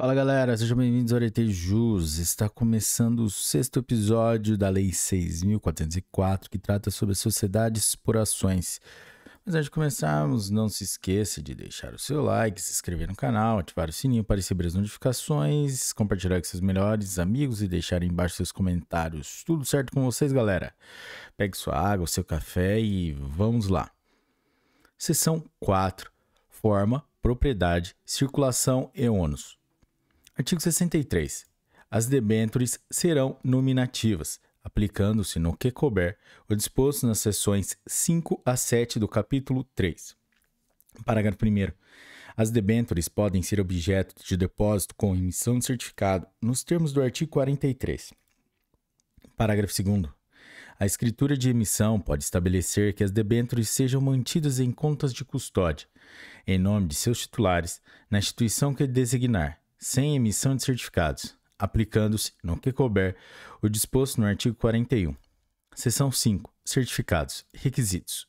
Fala galera, sejam bem-vindos ao Arete JUS. Está começando o 6º episódio da Lei 6.404, que trata sobre sociedades por ações. Mas antes de começarmos, não se esqueça de deixar o seu like, se inscrever no canal, ativar o sininho para receber as notificações, compartilhar com seus melhores amigos e deixar aí embaixo seus comentários. Tudo certo com vocês, galera? Pegue sua água, seu café e vamos lá. Seção 4. Forma, propriedade, circulação e ônus. Artigo 63. As debêntures serão nominativas, aplicando-se no que couber o disposto nas seções 5 a 7 do capítulo 3. Parágrafo 1º. As debêntures podem ser objeto de depósito com emissão de certificado nos termos do artigo 43. Parágrafo 2º. A escritura de emissão pode estabelecer que as debêntures sejam mantidas em contas de custódia, em nome de seus titulares, na instituição que designar, sem emissão de certificados, aplicando-se, no que couber, o disposto no artigo 41. Seção 5. Certificados. Requisitos.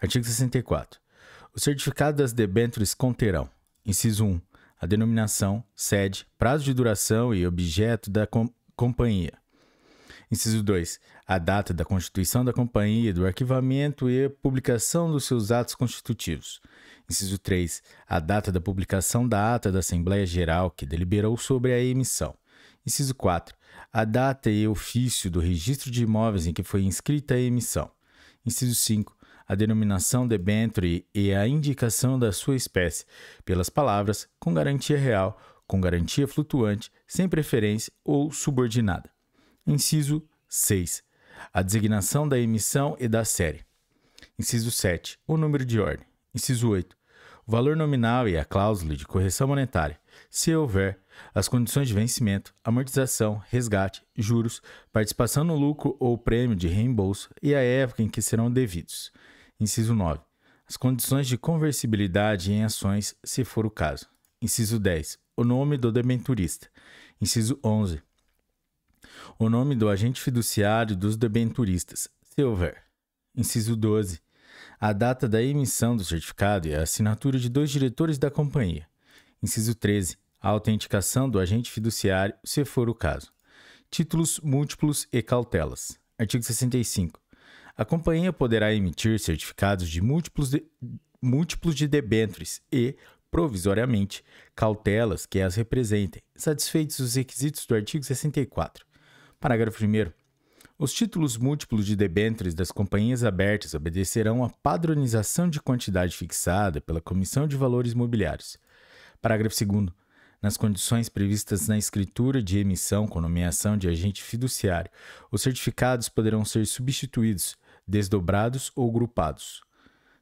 Artigo 64. O certificado das debêntures conterão: inciso 1. A denominação, sede, prazo de duração e objeto da companhia. Inciso 2. A data da constituição da companhia, do arquivamento e publicação dos seus atos constitutivos. Inciso 3. A data da publicação da ata da Assembleia Geral que deliberou sobre a emissão. Inciso 4. A data e ofício do registro de imóveis em que foi inscrita a emissão. Inciso 5. A denominação debênture e a indicação da sua espécie, pelas palavras com garantia real, com garantia flutuante, sem preferência ou subordinada. Inciso 6. A designação da emissão e da série. Inciso 7. O número de ordem. Inciso 8. O valor nominal e a cláusula de correção monetária, se houver, as condições de vencimento, amortização, resgate, juros, participação no lucro ou prêmio de reembolso e a época em que serão devidos. Inciso 9. As condições de conversibilidade em ações, se for o caso. Inciso 10. O nome do debenturista. Inciso 11. O nome do agente fiduciário dos debenturistas, se houver. Inciso 12. A data da emissão do certificado e a assinatura de dois diretores da companhia. Inciso 13. A autenticação do agente fiduciário, se for o caso. Títulos múltiplos e cautelas. Artigo 65. A companhia poderá emitir certificados de múltiplos de debêntures e, provisoriamente, cautelas que as representem, satisfeitos os requisitos do artigo 64. Parágrafo 1º. Os títulos múltiplos de debêntures das companhias abertas obedecerão à padronização de quantidade fixada pela Comissão de Valores Mobiliários. Parágrafo 2º. Nas condições previstas na escritura de emissão com nomeação de agente fiduciário, os certificados poderão ser substituídos, desdobrados ou grupados.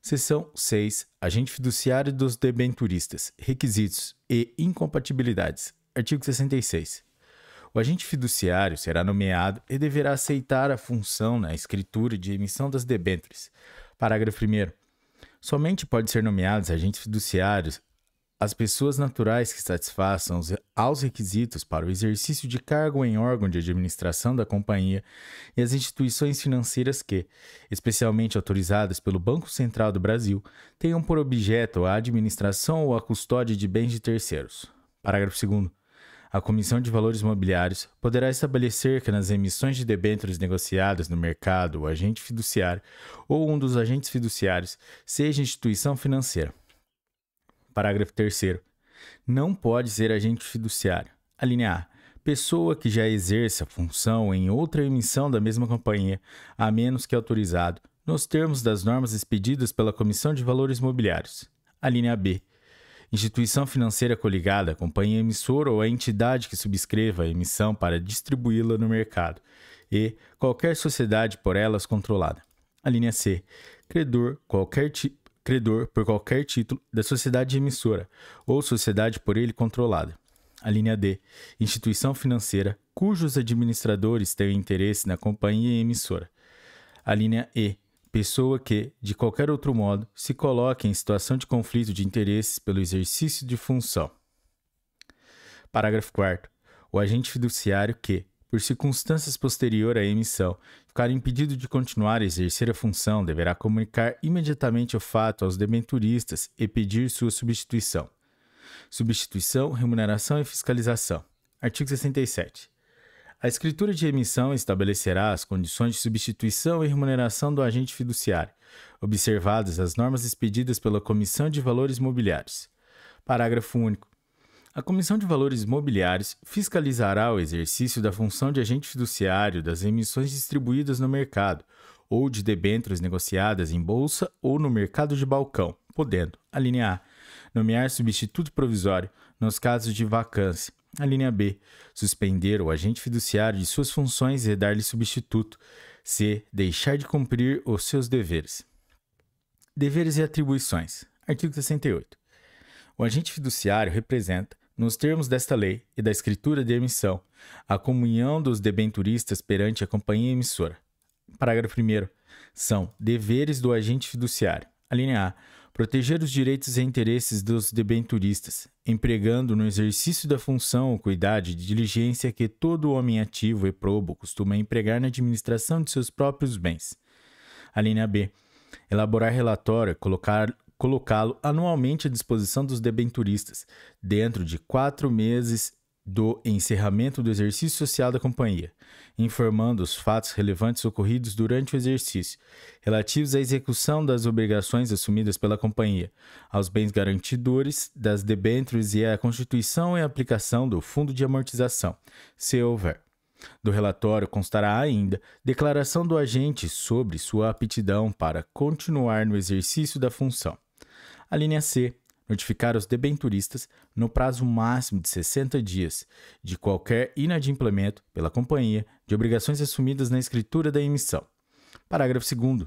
Seção 6. Agente fiduciário dos debenturistas. Requisitos e incompatibilidades. Artigo 66. O agente fiduciário será nomeado e deverá aceitar a função na escritura de emissão das debêntures. Parágrafo 1º. Somente pode ser nomeados agentes fiduciários as pessoas naturais que satisfaçam aos requisitos para o exercício de cargo em órgão de administração da companhia e as instituições financeiras que, especialmente autorizadas pelo Banco Central do Brasil, tenham por objeto a administração ou a custódia de bens de terceiros. Parágrafo 2º. A Comissão de Valores Mobiliários poderá estabelecer que nas emissões de debêntures negociadas no mercado o agente fiduciário ou um dos agentes fiduciários seja instituição financeira. Parágrafo 3º. Não pode ser agente fiduciário. Alínea A. Pessoa que já exerça a função em outra emissão da mesma companhia, a menos que autorizado, nos termos das normas expedidas pela Comissão de Valores Mobiliários. Alínea B. Instituição financeira coligada à companhia emissora ou à entidade que subscreva a emissão para distribuí-la no mercado e qualquer sociedade por elas controlada. Alínea C. Credor por qualquer título da sociedade emissora ou sociedade por ele controlada. Alínea D. Instituição financeira cujos administradores tenham interesse na companhia emissora. Alínea E. Pessoa que, de qualquer outro modo, se coloque em situação de conflito de interesses pelo exercício de função. Parágrafo 4º. O agente fiduciário que, por circunstâncias posterior à emissão, ficar impedido de continuar a exercer a função, deverá comunicar imediatamente o fato aos debenturistas e pedir sua substituição. substituição, remuneração e fiscalização. Artigo 67. A escritura de emissão estabelecerá as condições de substituição e remuneração do agente fiduciário, observadas as normas expedidas pela Comissão de Valores Mobiliários. Parágrafo único. A Comissão de Valores Mobiliários fiscalizará o exercício da função de agente fiduciário das emissões distribuídas no mercado ou de debêntures negociadas em bolsa ou no mercado de balcão, podendo, a linha A, nomear substituto provisório nos casos de vacância, a linha B, suspender o agente fiduciário de suas funções e dar-lhe substituto, C, deixar de cumprir os seus deveres. Deveres e atribuições. Artigo 68. O agente fiduciário representa, nos termos desta lei e da escritura de emissão, a comunhão dos debenturistas perante a companhia emissora. Parágrafo 1º. São deveres do agente fiduciário. Alínea A. Proteger os direitos e interesses dos debenturistas, empregando no exercício da função ou cuidado de diligência que todo homem ativo e probo costuma empregar na administração de seus próprios bens. Alínea B. Elaborar relatório, colocá-lo anualmente à disposição dos debenturistas, dentro de 4 meses do encerramento do exercício social da companhia, informando os fatos relevantes ocorridos durante o exercício, relativos à execução das obrigações assumidas pela companhia, aos bens garantidores das debêntures e à constituição e aplicação do Fundo de Amortização, se houver. Do relatório constará ainda declaração do agente sobre sua aptidão para continuar no exercício da função. A linha C. Notificar os debenturistas, no prazo máximo de 60 dias, de qualquer inadimplemento pela companhia de obrigações assumidas na escritura da emissão. Parágrafo 2º.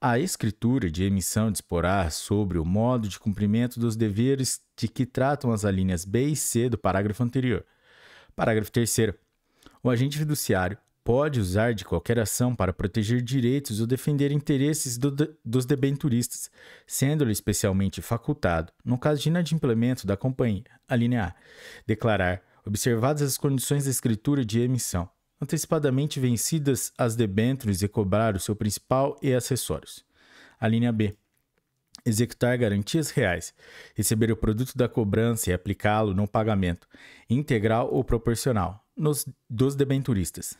A escritura de emissão disporá sobre o modo de cumprimento dos deveres de que tratam as alíneas B e C do parágrafo anterior. Parágrafo 3º. O agente fiduciário pode usar de qualquer ação para proteger direitos ou defender interesses dos debenturistas, sendo-lhe especialmente facultado, no caso de inadimplemento da companhia, a linha A, declarar, observadas as condições da escritura de emissão, antecipadamente vencidas as debêntures e cobrar o seu principal e acessórios. A linha B, executar garantias reais, receber o produto da cobrança e aplicá-lo no pagamento, integral ou proporcional, dos debenturistas.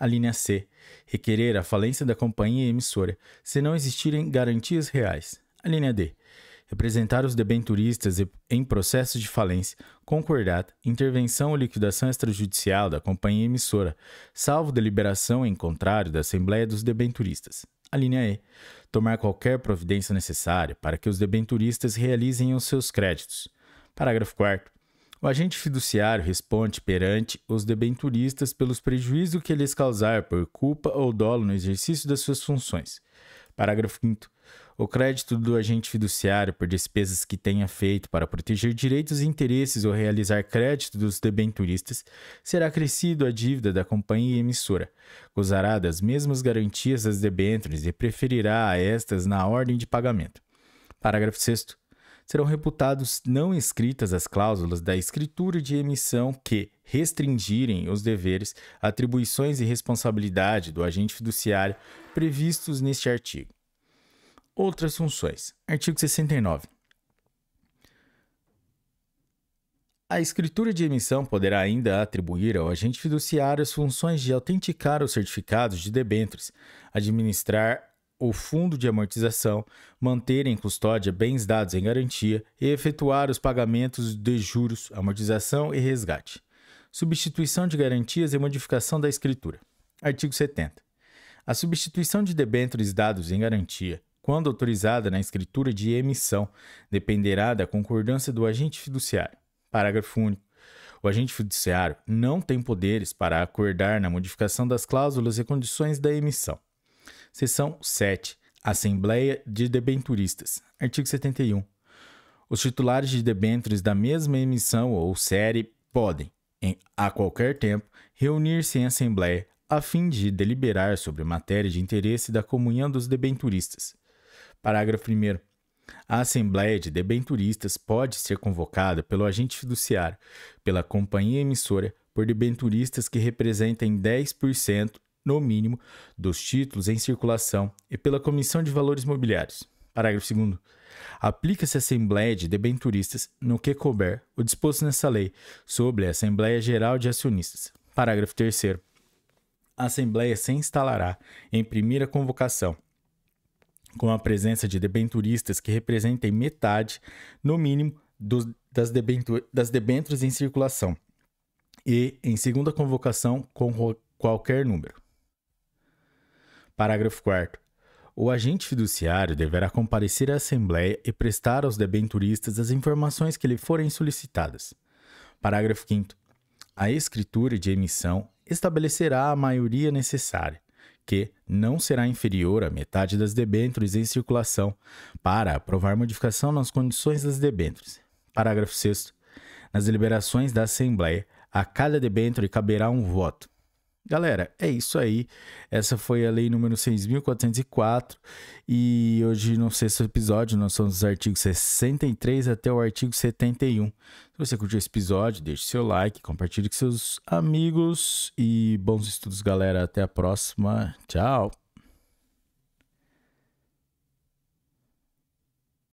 A linha C. Requerer a falência da companhia emissora, se não existirem garantias reais. A linha D. Representar os debenturistas em processo de falência, concordata, intervenção ou liquidação extrajudicial da companhia emissora, salvo deliberação em contrário da Assembleia dos Debenturistas. A linha E. Tomar qualquer providência necessária para que os debenturistas realizem os seus créditos. Parágrafo 4º. O agente fiduciário responde perante os debenturistas pelos prejuízos que lhes causar por culpa ou dolo no exercício das suas funções. Parágrafo 5º. O crédito do agente fiduciário por despesas que tenha feito para proteger direitos e interesses ou realizar crédito dos debenturistas será acrescido à dívida da companhia emissora, gozará das mesmas garantias das debêntures e preferirá a estas na ordem de pagamento. Parágrafo 6º. Serão reputados não escritas as cláusulas da escritura de emissão que restringirem os deveres, atribuições e responsabilidade do agente fiduciário previstos neste artigo. Outras funções. Artigo 69. A escritura de emissão poderá ainda atribuir ao agente fiduciário as funções de autenticar os certificados de debêntures, administrar o fundo de amortização, manter em custódia bens dados em garantia e efetuar os pagamentos de juros, amortização e resgate. Substituição de garantias e modificação da escritura. Artigo 70. A substituição de debêntures dados em garantia, quando autorizada na escritura de emissão, dependerá da concordância do agente fiduciário. Parágrafo único. O agente fiduciário não tem poderes para acordar na modificação das cláusulas e condições da emissão. Seção 7. Assembleia de Debenturistas. Artigo 71. Os titulares de debêntures da mesma emissão ou série podem, a qualquer tempo, reunir-se em assembleia a fim de deliberar sobre matéria de interesse da comunhão dos debenturistas. Parágrafo 1º. A Assembleia de Debenturistas pode ser convocada pelo agente fiduciário, pela companhia emissora, por debenturistas que representem 10%, no mínimo, dos títulos em circulação e pela Comissão de Valores Mobiliários. Parágrafo 2º. Aplica-se à Assembleia de Debenturistas, no que couber, o disposto nessa lei sobre a Assembleia Geral de Acionistas. Parágrafo 3º. A Assembleia se instalará em primeira convocação, com a presença de debenturistas que representem metade, no mínimo, das debêntures em circulação, e, em segunda convocação, com qualquer número. Parágrafo 4º. O agente fiduciário deverá comparecer à Assembleia e prestar aos debenturistas as informações que lhe forem solicitadas. Parágrafo 5º. A escritura de emissão estabelecerá a maioria necessária, que não será inferior à metade das debêntures em circulação, para aprovar modificação nas condições das debêntures. Parágrafo 6º. Nas deliberações da Assembleia, a cada debênture caberá um voto. Galera, é isso aí. Essa foi a lei número 6.404 e hoje no sexto episódio nós somos os artigos 63 até o artigo 71. Se você curtiu esse episódio, deixe seu like, compartilhe com seus amigos e bons estudos, galera. Até a próxima. Tchau!